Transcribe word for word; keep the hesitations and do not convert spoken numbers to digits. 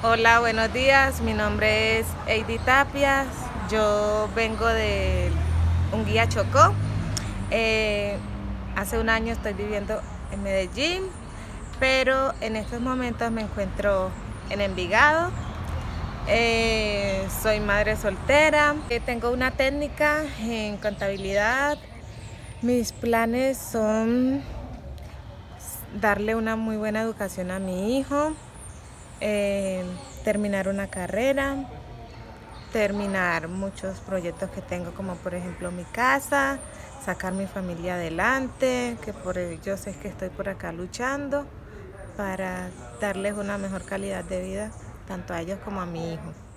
Hola, buenos días. Mi nombre es Heidy Tapias. Yo vengo de Unguía, Chocó. Eh, hace un año estoy viviendo en Medellín, pero en estos momentos me encuentro en Envigado. Eh, soy madre soltera. Eh, tengo una técnica en contabilidad. Mis planes son darle una muy buena educación a mi hijo. Eh, terminar una carrera, terminar muchos proyectos que tengo, como por ejemplo mi casa, sacar mi familia adelante, que por ello sé que estoy por acá luchando para darles una mejor calidad de vida tanto a ellos como a mi hijo.